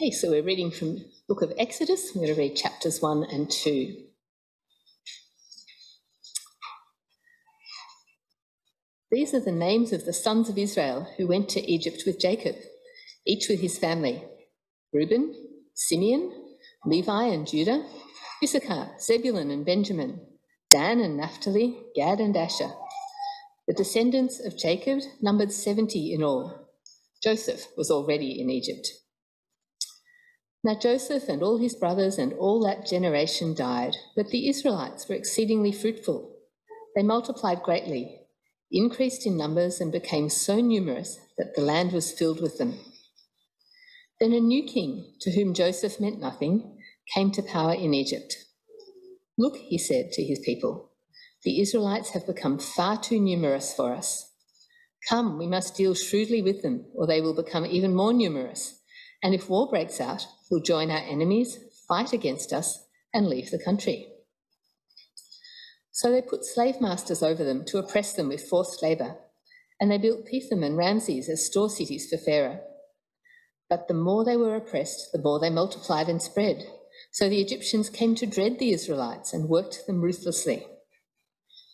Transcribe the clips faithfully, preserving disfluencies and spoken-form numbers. Okay, so we're reading from the book of Exodus. We're going to read chapters one and two. These are the names of the sons of Israel who went to Egypt with Jacob, each with his family: Reuben, Simeon, Levi and Judah, Issachar, Zebulun and Benjamin, Dan and Naphtali, Gad and Asher. The descendants of Jacob numbered seventy in all. Joseph was already in Egypt. Now Joseph and all his brothers and all that generation died, but the Israelites were exceedingly fruitful. They multiplied greatly, increased in numbers, and became so numerous that the land was filled with them. Then a new king, to whom Joseph meant nothing, came to power in Egypt. "Look," he said to his people, "the Israelites have become far too numerous for us. Come, we must deal shrewdly with them, or they will become even more numerous. And if war breaks out, we'll join our enemies, fight against us, and leave the country." So they put slave masters over them to oppress them with forced labour, and they built Pithom and Ramses as store cities for Pharaoh. But the more they were oppressed, the more they multiplied and spread. So the Egyptians came to dread the Israelites and worked them ruthlessly.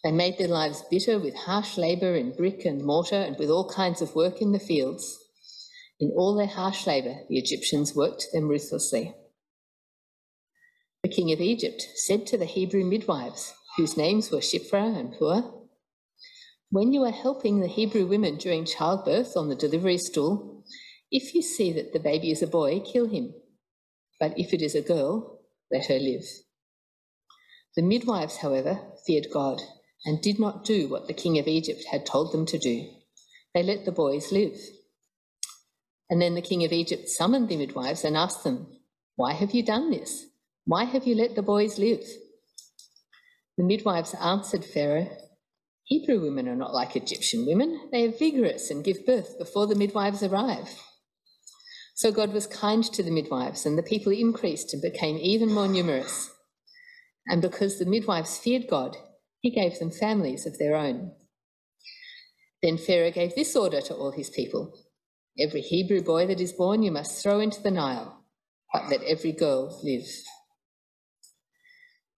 They made their lives bitter with harsh labour in brick and mortar and with all kinds of work in the fields. In all their harsh labour, the Egyptians worked them ruthlessly. The king of Egypt said to the Hebrew midwives, whose names were Shiphrah and Puah, "When you are helping the Hebrew women during childbirth on the delivery stool, if you see that the baby is a boy, kill him. But if it is a girl, let her live." The midwives, however, feared God and did not do what the king of Egypt had told them to do. They let the boys live. And then the king of Egypt summoned the midwives and asked them, "Why have you done this? Why have you let the boys live?" The midwives answered Pharaoh, "Hebrew women are not like Egyptian women. They are vigorous and give birth before the midwives arrive." So God was kind to the midwives, and the people increased and became even more numerous. And because the midwives feared God, he gave them families of their own. Then Pharaoh gave this order to all his people: "Every Hebrew boy that is born you must throw into the Nile, but let every girl live."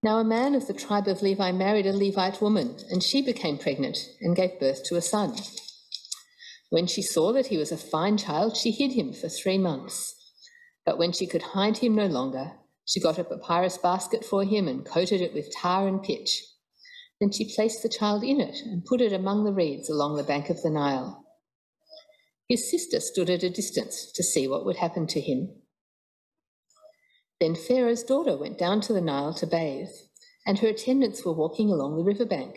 Now a man of the tribe of Levi married a Levite woman, and she became pregnant and gave birth to a son. When she saw that he was a fine child, she hid him for three months. But when she could hide him no longer, she got a papyrus basket for him and coated it with tar and pitch. Then she placed the child in it and put it among the reeds along the bank of the Nile. His sister stood at a distance to see what would happen to him. Then Pharaoh's daughter went down to the Nile to bathe, and her attendants were walking along the riverbank.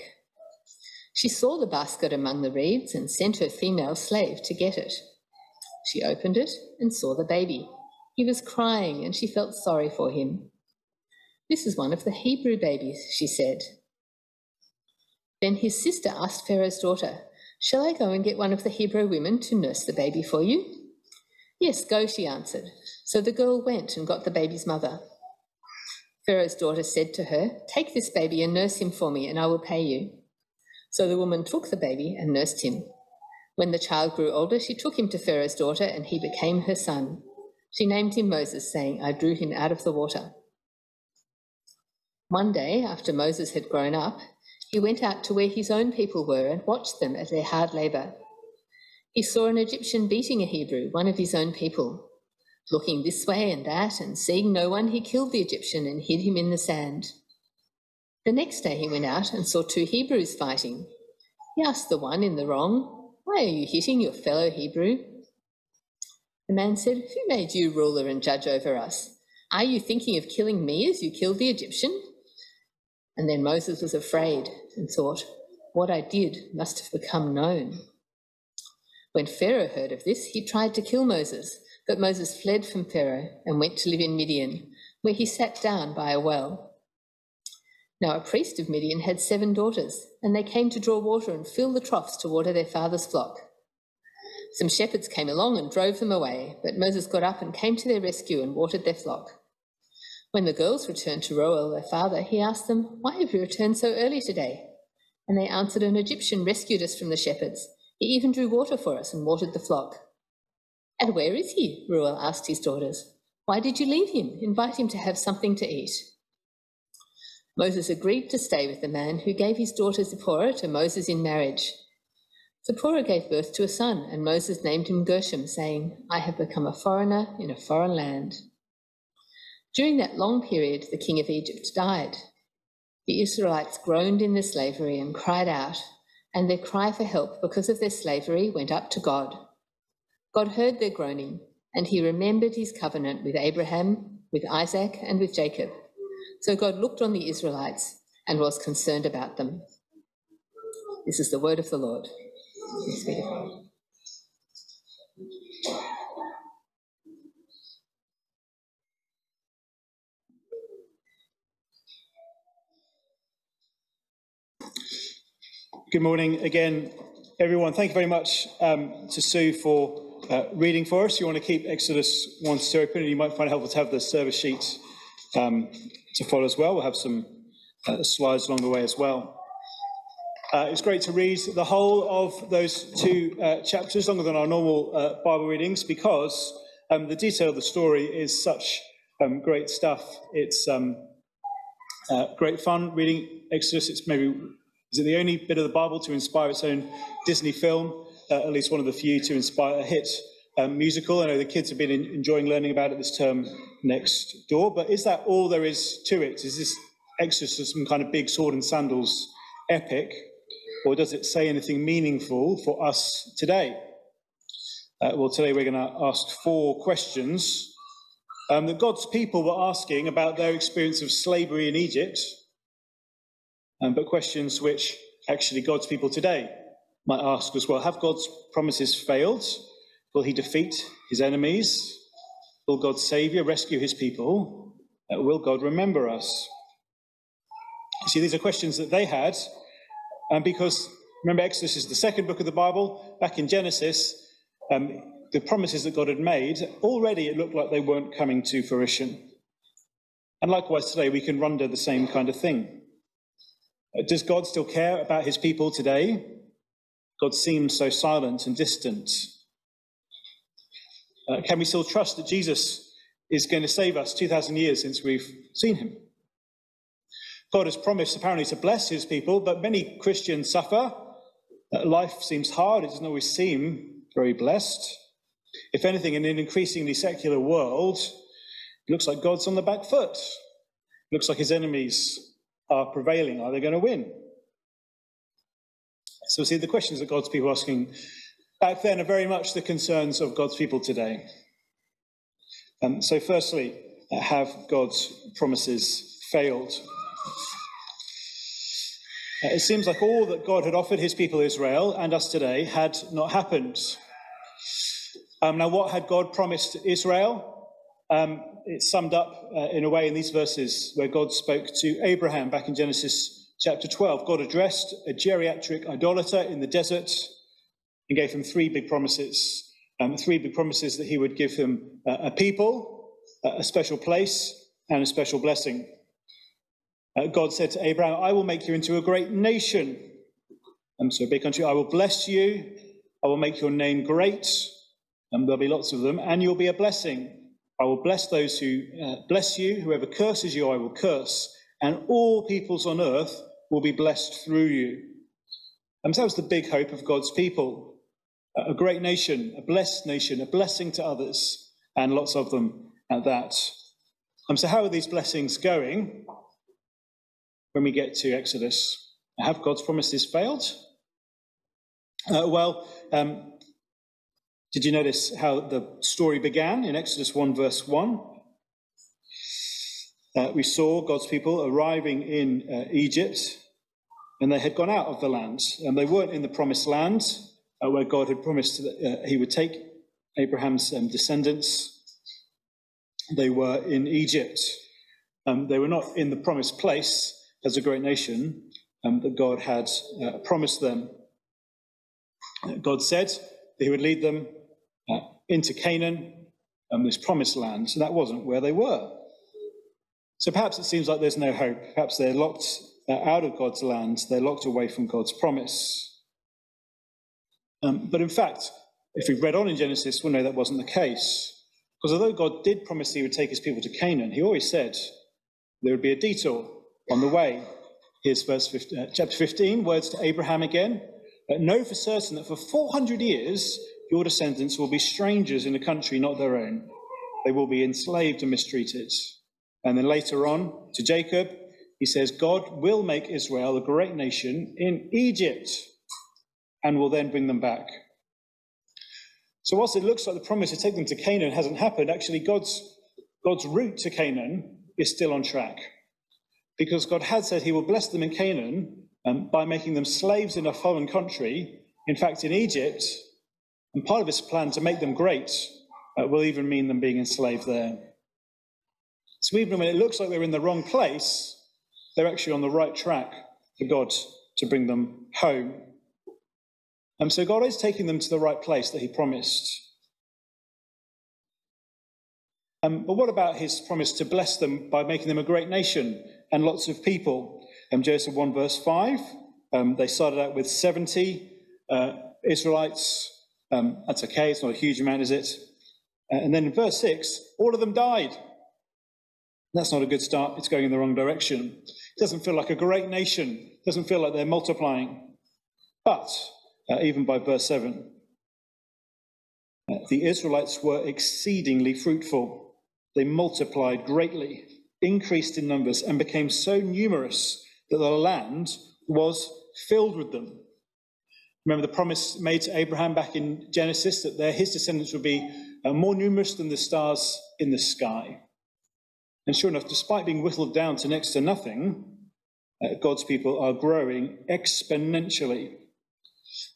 She saw the basket among the reeds and sent her female slave to get it. She opened it and saw the baby. He was crying, and she felt sorry for him. "This is one of the Hebrew babies," she said. Then his sister asked Pharaoh's daughter, "Shall I go and get one of the Hebrew women to nurse the baby for you?" "Yes, go," she answered. So the girl went and got the baby's mother. Pharaoh's daughter said to her, "Take this baby and nurse him for me, and I will pay you." So the woman took the baby and nursed him. When the child grew older, she took him to Pharaoh's daughter, and he became her son. She named him Moses, saying, "I drew him out of the water." One day, after Moses had grown up, he went out to where his own people were and watched them at their hard labour. He saw an Egyptian beating a Hebrew, one of his own people. Looking this way and that and seeing no one, he killed the Egyptian and hid him in the sand. The next day he went out and saw two Hebrews fighting. He asked the one in the wrong, "Why are you hitting your fellow Hebrew?" The man said, "Who made you ruler and judge over us? Are you thinking of killing me as you killed the Egyptian?" And then Moses was afraid and thought, "What I did must have become known." When Pharaoh heard of this, he tried to kill Moses, but Moses fled from Pharaoh and went to live in Midian, where he sat down by a well. Now a priest of Midian had seven daughters, and they came to draw water and fill the troughs to water their father's flock. Some shepherds came along and drove them away, but Moses got up and came to their rescue and watered their flock. When the girls returned to Reuel, their father, he asked them, "Why have you returned so early today?" And they answered, "An Egyptian rescued us from the shepherds. He even drew water for us and watered the flock." "And where is he?" Reuel asked his daughters. Why did you leave him? Invite him to have something to eat. Moses agreed to stay with the man, who gave his daughter Zipporah to Moses in marriage. Zipporah gave birth to a son, and Moses named him Gershom, saying, I have become a foreigner in a foreign land. During that long period, the king of Egypt died. The Israelites groaned in their slavery and cried out, and their cry for help because of their slavery went up to God. God heard their groaning, and he remembered his covenant with Abraham, with Isaac, and with Jacob. So God looked on the Israelites and was concerned about them. This is the word of the Lord. Thanks be to God. Good morning again, everyone. Thank you very much um, to Sue for uh, reading for us. You want to keep Exodus one to two open, and you might find it helpful to have the service sheet um, to follow as well. We'll have some uh, slides along the way as well. Uh, it's great to read the whole of those two uh, chapters, longer than our normal uh, Bible readings, because um, the detail of the story is such um, great stuff. It's um, uh, great fun reading Exodus. It's maybe... Is it the only bit of the Bible to inspire its own Disney film? Uh, at least one of the few to inspire a hit um, musical. I know the kids have been in, enjoying learning about it this term next door, but is that all there is to it? Is this Exodus some kind of big sword and sandals epic, or does it say anything meaningful for us today? Uh, well, today we're going to ask four questions um, that God's people were asking about their experience of slavery in Egypt. Um, but questions which actually God's people today might ask as well. Have God's promises failed? Will he defeat his enemies? Will God's saviour rescue his people? Uh, will God remember us? See, these are questions that they had, um, because, remember, Exodus is the second book of the Bible. Back in Genesis, um, the promises that God had made, already it looked like they weren't coming to fruition. And likewise today, we can wonder the same kind of thing. Does God still care about his people today? God seems so silent and distant. Uh, can we still trust that Jesus is going to save us two thousand years since we've seen him? God has promised apparently to bless his people, but many Christians suffer. Uh, life seems hard. It doesn't always seem very blessed. If anything, in an increasingly secular world, it looks like God's on the back foot. It looks like his enemies are prevailing. Are they going to win? So see, the questions that God's people are asking back then are very much the concerns of God's people today. Um, so firstly, have God's promises failed? Uh, it seems like all that God had offered his people Israel and us today had not happened. Um, now, what had God promised Israel? Um, It's summed up uh, in a way in these verses where God spoke to Abraham back in Genesis chapter twelve. God addressed a geriatric idolater in the desert and gave him three big promises. Um, three big promises that he would give him uh, a people, uh, a special place, and a special blessing. Uh, God said to Abraham, I will make you into a great nation. Um, so a big country. I will bless you. I will make your name great. And there'll be lots of them. And you'll be a blessing. I will bless those who uh, bless you. Whoever curses you, I will curse. And all peoples on earth will be blessed through you. And so that was the big hope of God's people. A great nation, a blessed nation, a blessing to others, and lots of them at that. And so how are these blessings going when we get to Exodus? Have God's promises failed? Uh, well, um, Did you notice how the story began in Exodus one, verse one? Uh, we saw God's people arriving in uh, Egypt, and they had gone out of the land, and they weren't in the promised land uh, where God had promised that uh, he would take Abraham's um, descendants. They were in Egypt. Um, they were not in the promised place as a great nation um, that God had uh, promised them. God said that he would lead them Uh, into Canaan, um, this promised land, so that wasn't where they were. So perhaps it seems like there's no hope. Perhaps they're locked uh, out of God's land. They're locked away from God's promise. Um, but in fact, if we read on in Genesis, we'll know that wasn't the case. Because although God did promise he would take his people to Canaan, he always said there would be a detour on the way. Here's verse fifteen, uh, chapter fifteen, words to Abraham again. But know for certain that for four hundred years your descendants will be strangers in a country not their own. They will be enslaved and mistreated. And then later on to Jacob, he says, God will make Israel a great nation in Egypt and will then bring them back. So whilst it looks like the promise to take them to Canaan hasn't happened, actually God's, God's route to Canaan is still on track. Because God had said he will bless them in Canaan um, by making them slaves in a foreign country, in fact in Egypt, and part of his plan to make them great uh, will even mean them being enslaved there. So even when it looks like they're in the wrong place, they're actually on the right track for God to bring them home. And so God is taking them to the right place that he promised. Um, but what about his promise to bless them by making them a great nation and lots of people? Um, Joseph one verse five, um, they started out with seventy uh, Israelites. Um, that's okay, it's not a huge amount, is it? Uh, and then in verse six, all of them died. That's not a good start, it's going in the wrong direction. It doesn't feel like a great nation, it doesn't feel like they're multiplying. But Uh, even by verse seven. Uh, the Israelites were exceedingly fruitful. They multiplied greatly, increased in numbers, and became so numerous that the land was filled with them. Remember the promise made to Abraham back in Genesis that their, his descendants would be uh, more numerous than the stars in the sky. And sure enough, despite being whittled down to next to nothing, uh, God's people are growing exponentially.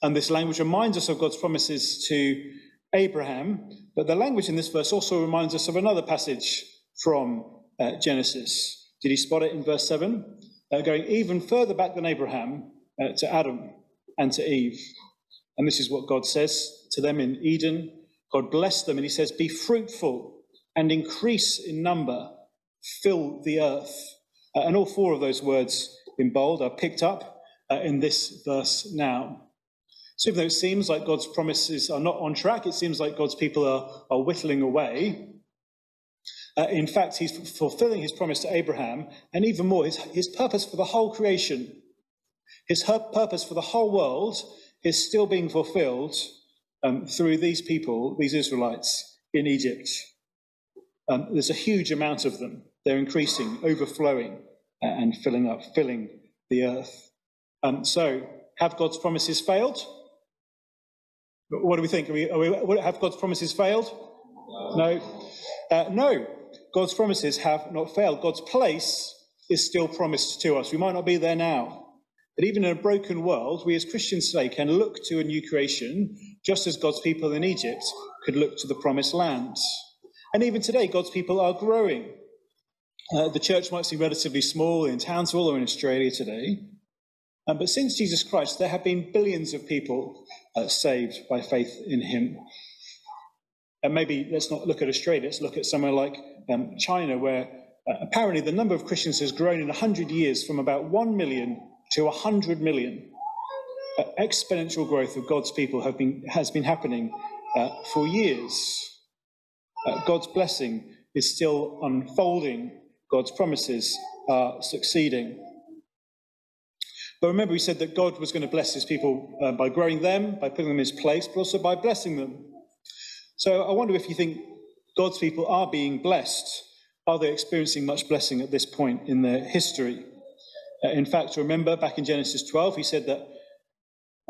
And this language reminds us of God's promises to Abraham, but the language in this verse also reminds us of another passage from uh, Genesis. Did you spot it in verse seven? Uh, going even further back than Abraham uh, to Adam and to Eve. And this is what God says to them in Eden. God blessed them and he says, be fruitful and increase in number, fill the earth. Uh, and all four of those words in bold are picked up uh, in this verse now. So even though it seems like God's promises are not on track, it seems like God's people are, are whittling away. Uh, in fact, he's fulfilling his promise to Abraham, and even more, his, his purpose for the whole creation, his purpose for the whole world is still being fulfilled um, through these people, these Israelites in Egypt. Um, there's a huge amount of them. They're increasing, overflowing, uh, and filling up, filling the earth. Um, so have God's promises failed? What do we think? Are we, are we, have God's promises failed? No. No. Uh, no, God's promises have not failed. God's place is still promised to us. We might not be there now, but even in a broken world, we as Christians today can look to a new creation, just as God's people in Egypt could look to the promised land. And even today, God's people are growing. Uh, the church might seem relatively small in Townsville or in Australia today, Um, but since Jesus Christ, there have been billions of people uh, saved by faith in him. And maybe let's not look at Australia, let's look at somewhere like um, China, where uh, apparently the number of Christians has grown in one hundred years from about one million to one hundred million. Uh, exponential growth of God's people have been, has been happening uh, for years. Uh, God's blessing is still unfolding. God's promises are succeeding. But remember, we said that God was going to bless his people uh, by growing them, by putting them in his place, but also by blessing them. So I wonder if you think God's people are being blessed. Are they experiencing much blessing at this point in their history? Uh, in fact, remember back in Genesis twelve, he said that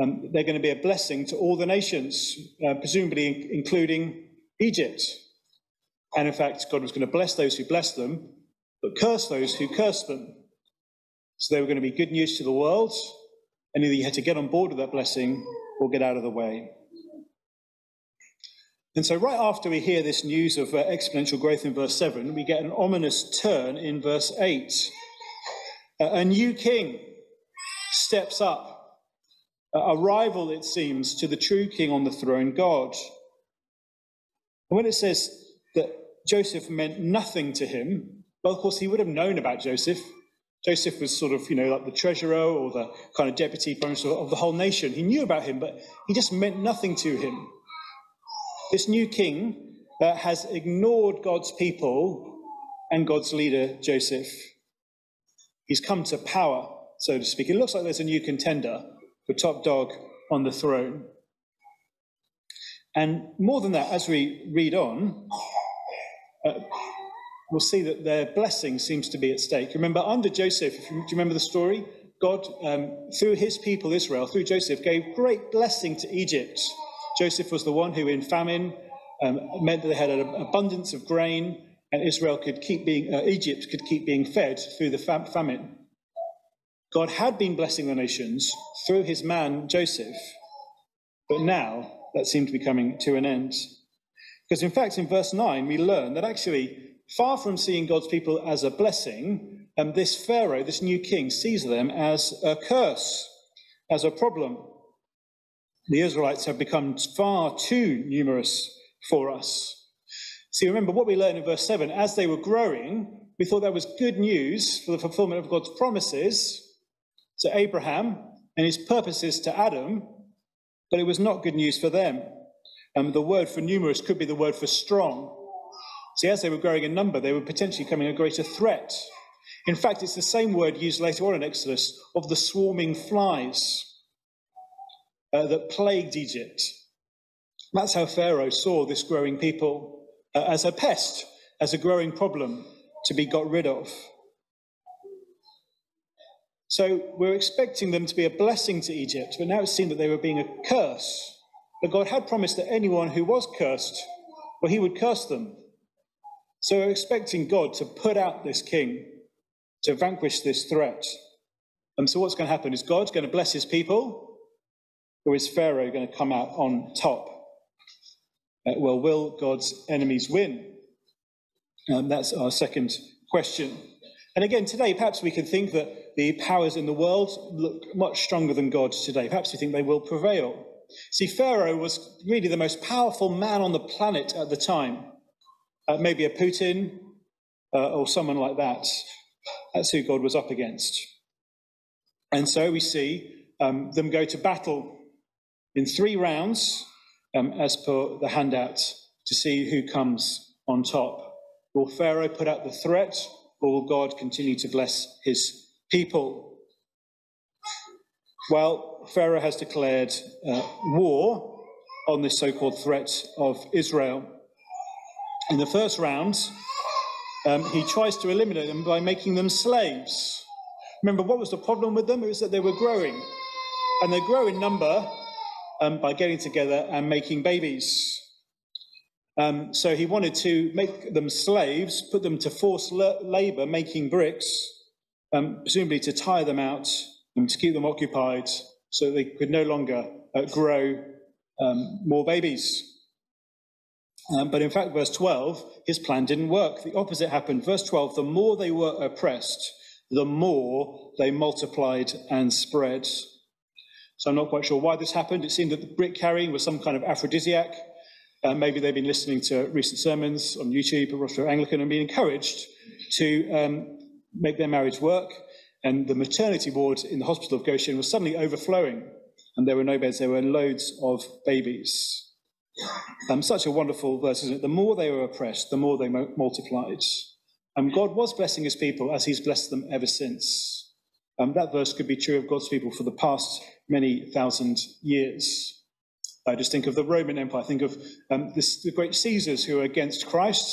um, they're going to be a blessing to all the nations, uh, presumably in- including Egypt. And in fact, God was going to bless those who blessed them, but curse those who cursed them. So they were going to be good news to the world, and either you had to get on board with that blessing or get out of the way. And so right after we hear this news of uh, exponential growth in verse seven, we get an ominous turn in verse eight. Uh, a new king steps up, uh, a rival, it seems, to the true king on the throne, God. And when it says that Joseph meant nothing to him, well, of course, he would have known about Joseph. Joseph was sort of, you know, like the treasurer or the kind of deputy prime minister of the whole nation. He knew about him, but he just meant nothing to him. This new king uh, has ignored God's people and God's leader, Joseph. He's come to power, so to speak. It looks like there's a new contender, the top dog on the throne. And more than that, as we read on, uh, we'll see that their blessing seems to be at stake. Remember, under Joseph, do you remember the story? God, um, through his people Israel, through Joseph, gave great blessing to Egypt. Joseph was the one who, in famine, um, meant that they had an abundance of grain, and Israel could keep being, uh, Egypt could keep being fed through the fam- famine. God had been blessing the nations through his man Joseph, but now that seemed to be coming to an end. Because in fact, in verse nine, we learn that actually, far from seeing God's people as a blessing, um, this Pharaoh, this new king, sees them as a curse, as a problem. The Israelites have become far too numerous for us. See, remember what we learned in verse seven, as they were growing, we thought that was good news for the fulfillment of God's promises to Abraham and his purposes to Adam, but it was not good news for them. Um, the word for numerous could be the word for strong. See, as they were growing in number, they were potentially becoming a greater threat. In fact, it's the same word used later on in Exodus of the swarming flies uh, that plagued Egypt. That's how Pharaoh saw this growing people, uh, as a pest, as a growing problem to be got rid of. So we're expecting them to be a blessing to Egypt, but now it seemed that they were being a curse. But God had promised that anyone who was cursed, well, he would curse them. So we're expecting God to put out this king, to vanquish this threat. And so what's going to happen? Is God going to bless his people, or is Pharaoh going to come out on top? Uh, well, will God's enemies win? Um, that's our second question. And again, today, perhaps we can think that the powers in the world look much stronger than God today. Perhaps you think they will prevail. See, Pharaoh was really the most powerful man on the planet at the time. Uh, maybe a Putin uh, or someone like that. That's who God was up against. And so we see um, them go to battle in three rounds, um, as per the handout, to see who comes on top. Will Pharaoh put out the threat, or will God continue to bless his people? Well, Pharaoh has declared uh, war on this so-called threat of Israel. In the first round, um, he tries to eliminate them by making them slaves. Remember, what was the problem with them? It was that they were growing. And they grow in number um, by getting together and making babies. Um, so he wanted to make them slaves, put them to forced la- labor, making bricks, Um, presumably to tire them out and to keep them occupied so they could no longer uh, grow um, more babies. Um, but in fact, verse twelve, his plan didn't work. The opposite happened. Verse twelve, the more they were oppressed, the more they multiplied and spread. So I'm not quite sure why this happened. It seemed that the brick carrying was some kind of aphrodisiac. Uh, maybe they've been listening to recent sermons on YouTube or Rochester Anglican and been encouraged to Um, make their marriage work, and the maternity ward in the hospital of Goshen was suddenly overflowing, and there were no beds, there were loads of babies. Um, such a wonderful verse, isn't it? The more they were oppressed, the more they mo- multiplied. And um, God was blessing his people as he's blessed them ever since. Um, that verse could be true of God's people for the past many thousand years. I just think of the Roman Empire, I think of um, this, the great Caesars who were against Christ,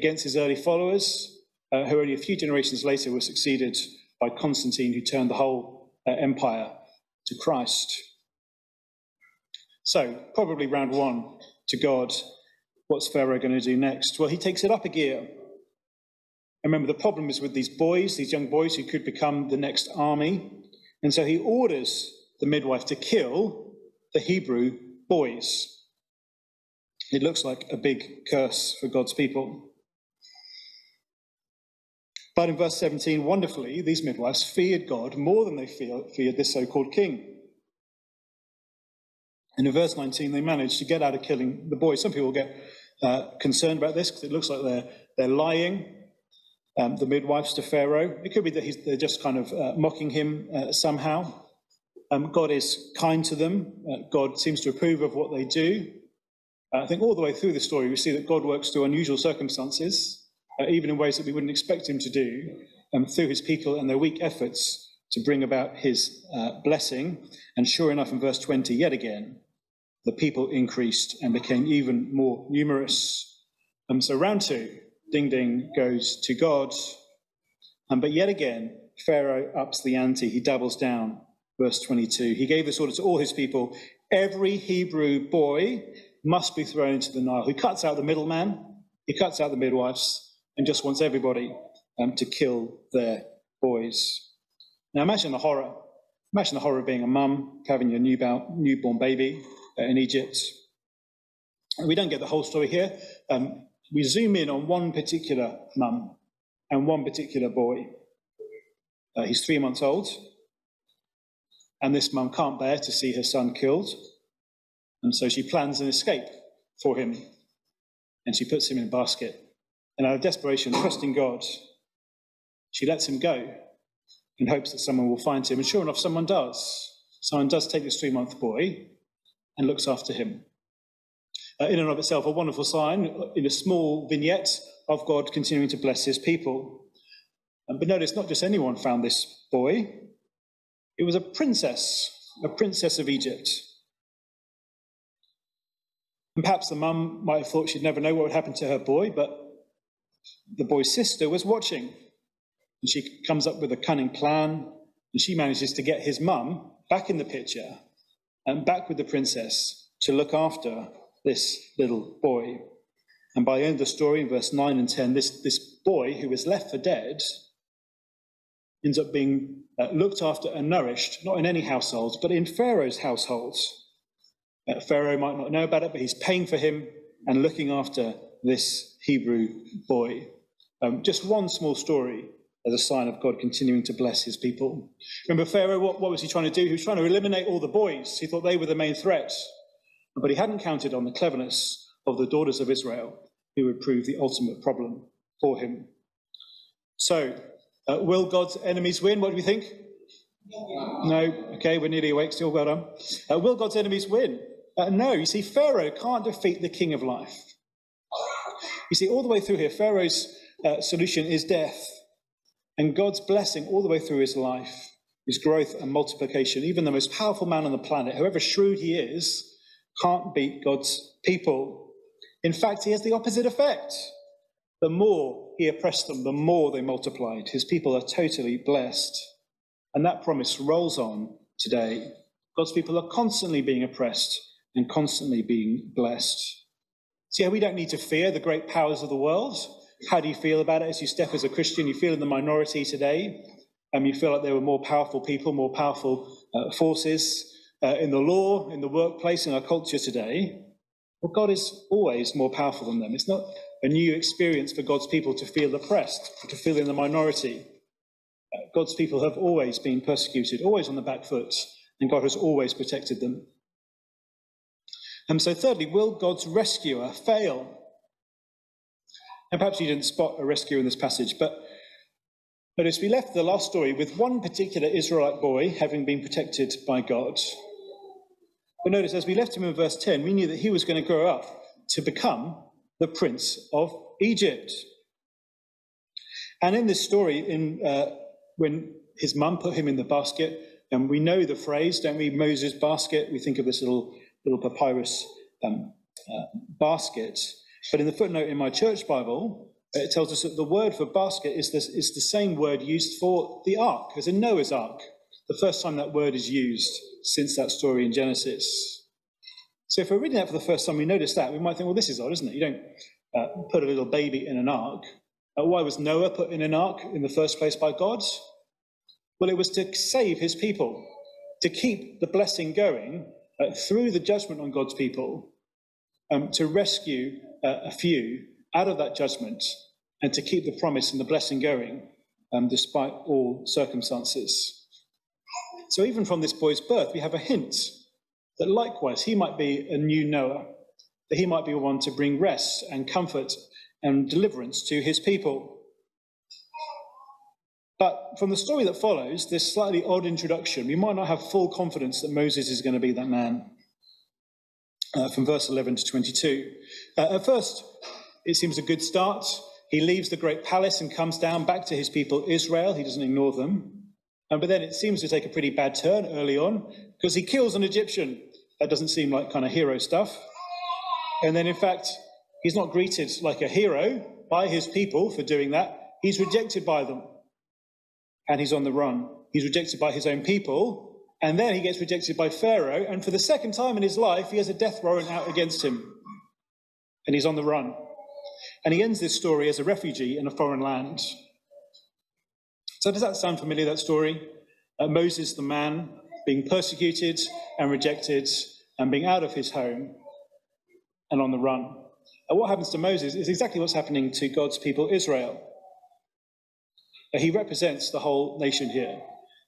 against his early followers, Uh, who only a few generations later were succeeded by Constantine, who turned the whole uh, empire to Christ. So, probably round one to God. What's Pharaoh going to do next? Well, he takes it up a gear. Remember, the problem is with these boys, these young boys who could become the next army. And so he orders the midwife to kill the Hebrew boys. It looks like a big curse for God's people. But in verse seventeen, wonderfully, these midwives feared God more than they feared this so-called king. And in verse nineteen, they managed to get out of killing the boys. Some people get uh, concerned about this because it looks like they're, they're lying, um, the midwives to Pharaoh. It could be that he's, they're just kind of uh, mocking him uh, somehow. Um, God is kind to them. Uh, God seems to approve of what they do. I think all the way through the story, we see that God works through unusual circumstances, uh, even in ways that we wouldn't expect him to do, um, through his people and their weak efforts to bring about his uh, blessing. And sure enough, in verse twenty, yet again, the people increased and became even more numerous. Um, so round two, ding ding, goes to God. Um, but yet again, Pharaoh ups the ante. He doubles down. Verse twenty-two, he gave this order to all his people, every Hebrew boy must be thrown into the Nile. He cuts out the middleman, he cuts out the midwives, and just wants everybody um, to kill their boys. Now imagine the horror. Imagine the horror of being a mum, having your newborn baby uh, in Egypt. And we don't get the whole story here. Um, we zoom in on one particular mum and one particular boy. Uh, he's three months old, and this mum can't bear to see her son killed. And so she plans an escape for him, and she puts him in a basket. And out of desperation, trusting God, she lets him go in hopes that someone will find him. And sure enough, someone does. Someone does take this three-month boy and looks after him. Uh, in and of itself, a wonderful sign in a small vignette of God continuing to bless his people. Um, but notice, not just anyone found this boy. It was a princess, a princess of Egypt. And perhaps the mum might have thought she'd never know what would happen to her boy, but the boy's sister was watching. And she comes up with a cunning plan, and she manages to get his mum back in the picture and back with the princess to look after this little boy. And by the end of the story, in verse nine and ten, this, this boy who was left for dead ends up being uh, looked after and nourished, not in any household, but in Pharaoh's household. Uh, Pharaoh might not know about it, but he's paying for him and looking after this Hebrew boy. Um, just one small story as a sign of God continuing to bless his people. Remember Pharaoh, what, what was he trying to do? He was trying to eliminate all the boys. He thought they were the main threat. But he hadn't counted on the cleverness of the daughters of Israel, who would prove the ultimate problem for him. So, Uh, will God's enemies win? What do we think? No. no. Okay, we're nearly awake still. Well done. Uh, will God's enemies win? Uh, no. You see, Pharaoh can't defeat the king of life. You see, all the way through here, Pharaoh's uh, solution is death. And God's blessing all the way through his life is growth and multiplication. Even the most powerful man on the planet, however shrewd he is, can't beat God's people. In fact, he has the opposite effect. The more he oppressed them, the more they multiplied. His people are totally blessed. And that promise rolls on today. God's people are constantly being oppressed and constantly being blessed. See, we don't need to fear the great powers of the world. How do you feel about it as you step as a Christian? You feel in the minority today. Um, you feel like there were more powerful people, more powerful uh, forces uh, in the law, in the workplace, in our culture today. Well, God is always more powerful than them. It's not a new experience for God's people to feel oppressed, to feel in the minority. Uh, God's people have always been persecuted, always on the back foot, and God has always protected them. And so thirdly, will God's rescuer fail? And perhaps you didn't spot a rescuer in this passage, but notice we left the last story with one particular Israelite boy having been protected by God. But notice, as we left him in verse ten, we knew that he was going to grow up to become the prince of Egypt. And in this story, in uh, when his mum put him in the basket, and we know the phrase, don't we, Moses' basket, we think of this little, little papyrus um, uh, basket. But in the footnote in my church Bible, it tells us that the word for basket is, this, is the same word used for the ark, as in Noah's ark. The first time that word is used since that story in Genesis. So if we're reading that for the first time, we notice that, we might think, well, this is odd, isn't it? You don't uh, put a little baby in an ark. Uh, why was Noah put in an ark in the first place by God? Well, it was to save his people, to keep the blessing going uh, through the judgment on God's people, um, to rescue uh, a few out of that judgment and to keep the promise and the blessing going um, despite all circumstances. So even from this boy's birth, we have a hint that likewise he might be a new Noah, that he might be one to bring rest and comfort and deliverance to his people. But from the story that follows, this slightly odd introduction, we might not have full confidence that Moses is going to be that man. uh, from verse eleven to twenty-two. Uh, at first, it seems a good start. He leaves the great palace and comes down back to his people Israel. He doesn't ignore them. Um, but then it seems to take a pretty bad turn early on because he kills an Egyptian. That doesn't seem like kind of hero stuff. And then, in fact, he's not greeted like a hero by his people for doing that. He's rejected by them. And he's on the run. He's rejected by his own people. And then he gets rejected by Pharaoh. And for the second time in his life, he has a death warrant out against him. And he's on the run. And he ends this story as a refugee in a foreign land. So does that sound familiar, that story? Uh, Moses, the man, being persecuted and rejected and being out of his home and on the run. And what happens to Moses is exactly what's happening to God's people, Israel. He represents the whole nation here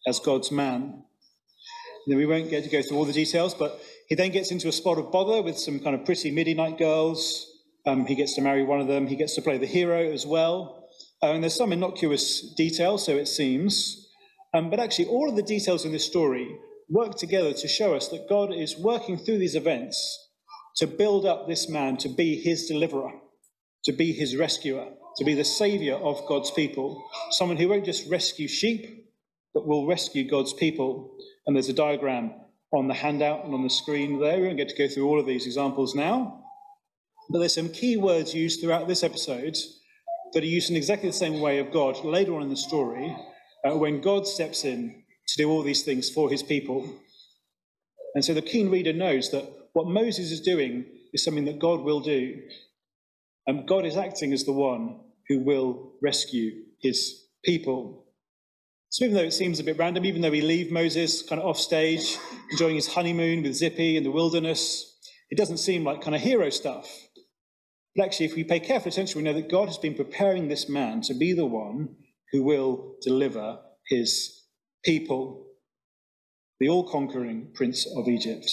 as God's man. Then we won't get to go through all the details, but he then gets into a spot of bother with some kind of pretty Midianite girls. Um, he gets to marry one of them. He gets to play the hero as well. Uh, and there's some innocuous detail, so it seems. Um, but actually, all of the details in this story work together to show us that God is working through these events to build up this man to be his deliverer, to be his rescuer, to be the saviour of God's people, someone who won't just rescue sheep, but will rescue God's people. And there's a diagram on the handout and on the screen there. We won't get to go through all of these examples now, but there's some key words used throughout this episode that are used in exactly the same way of God later on in the story, uh, when God steps in to do all these things for his people. And so the keen reader knows that what Moses is doing is something that God will do. And God is acting as the one who will rescue his people. So even though it seems a bit random, even though we leave Moses kind of off stage, enjoying his honeymoon with Zippy in the wilderness, it doesn't seem like kind of hero stuff. But actually, if we pay careful attention, we know that God has been preparing this man to be the one who will deliver his people, the all-conquering Prince of Egypt.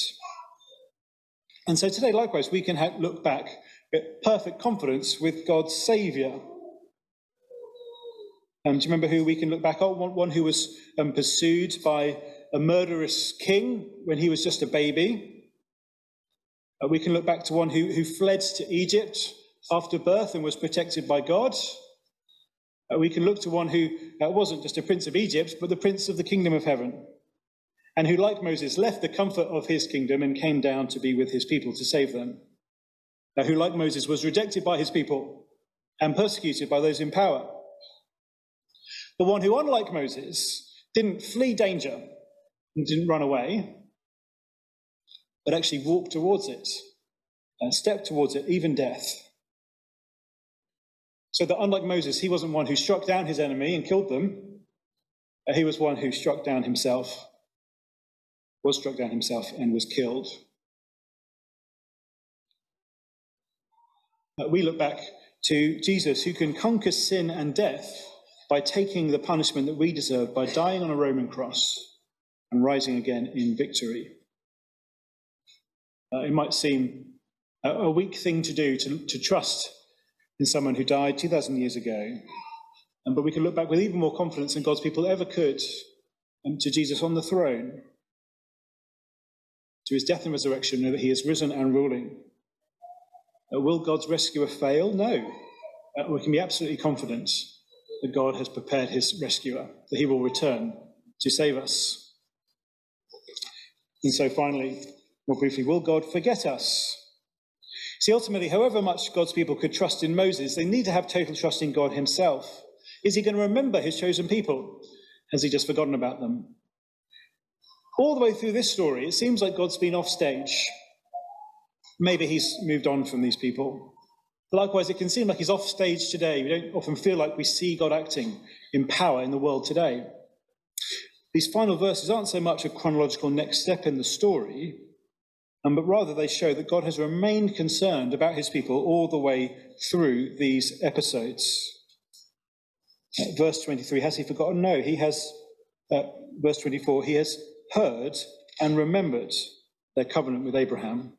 And so today, likewise, we can look back at perfect confidence with God's Saviour. Um, do you remember who we can look back on? One, one who was um, pursued by a murderous king when he was just a baby. Uh, we can look back to one who, who fled to Egypt after birth and was protected by God. Uh, we can look to one who uh, wasn't just a prince of Egypt, but the prince of the kingdom of heaven. And who, like Moses, left the comfort of his kingdom and came down to be with his people to save them. Now, who, like Moses, was rejected by his people and persecuted by those in power. The one who, unlike Moses, didn't flee danger and didn't run away, but actually walked towards it and stepped towards it, even death. So that, unlike Moses, he wasn't one who struck down his enemy and killed them. He was one who struck down himself, was struck down himself and was killed. We look back to Jesus, who can conquer sin and death by taking the punishment that we deserve, by dying on a Roman cross and rising again in victory. Uh, it might seem a, a weak thing to do, to, to trust in someone who died two thousand years ago, and, but we can look back with even more confidence than God's people ever could um, to Jesus on the throne, to his death and resurrection, know that he is risen and ruling. Uh, will God's rescuer fail? No. Uh, we can be absolutely confident that God has prepared his rescuer, that he will return to save us. And so finally, more briefly, will God forget us? See, ultimately, however much God's people could trust in Moses, they need to have total trust in God himself. Is he going to remember his chosen people? Has he just forgotten about them? All the way through this story, it seems like God's been off stage. Maybe he's moved on from these people. Likewise, it can seem like he's off stage today. We don't often feel like we see God acting in power in the world today. These final verses aren't so much a chronological next step in the story, but rather they show that God has remained concerned about his people all the way through these episodes. Verse twenty-three, has he forgotten? No, he has, uh, verse twenty-four, he has heard and remembered their covenant with Abraham.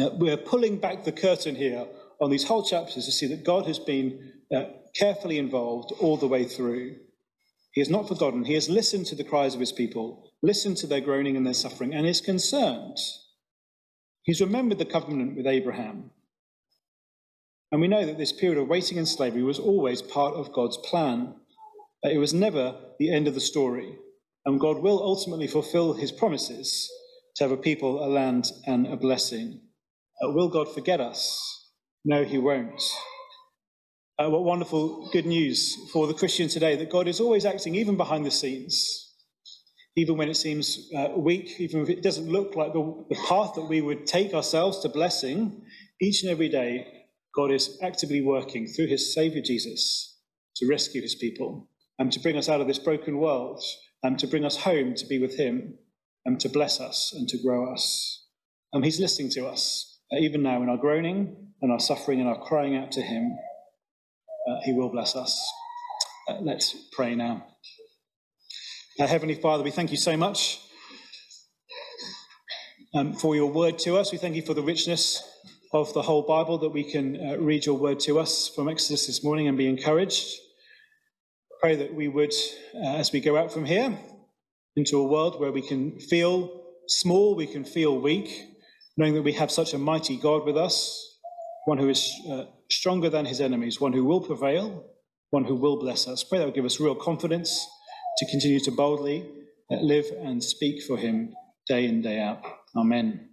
Uh, we're pulling back the curtain here on these whole chapters to see that God has been uh, carefully involved all the way through. He has not forgotten. He has listened to the cries of his people, listened to their groaning and their suffering, and is concerned. He's remembered the covenant with Abraham. And we know that this period of waiting in slavery was always part of God's plan. It was never the end of the story. And God will ultimately fulfill his promises to have a people, a land, and a blessing. Uh, will God forget us? No, he won't. Uh, what wonderful good news for the Christian today, that God is always acting even behind the scenes, even when it seems uh, weak, even if it doesn't look like the, the path that we would take ourselves to blessing. Each and every day, God is actively working through his Saviour Jesus to rescue his people and to bring us out of this broken world and to bring us home to be with him and to bless us and to grow us. And he's listening to us, uh, even now in our groaning and our suffering and our crying out to him. Uh, he will bless us. Uh, let's pray now. Uh, Heavenly Father, we thank you so much um, for your word to us. We thank you for the richness of the whole Bible, that we can uh, read your word to us from Exodus this morning and be encouraged. Pray that we would, uh, as we go out from here, into a world where we can feel small, we can feel weak, knowing that we have such a mighty God with us, one who is uh, stronger than his enemies, one who will prevail, one who will bless us. Pray that will give us real confidence to continue to boldly live and speak for him day in, day out. Amen.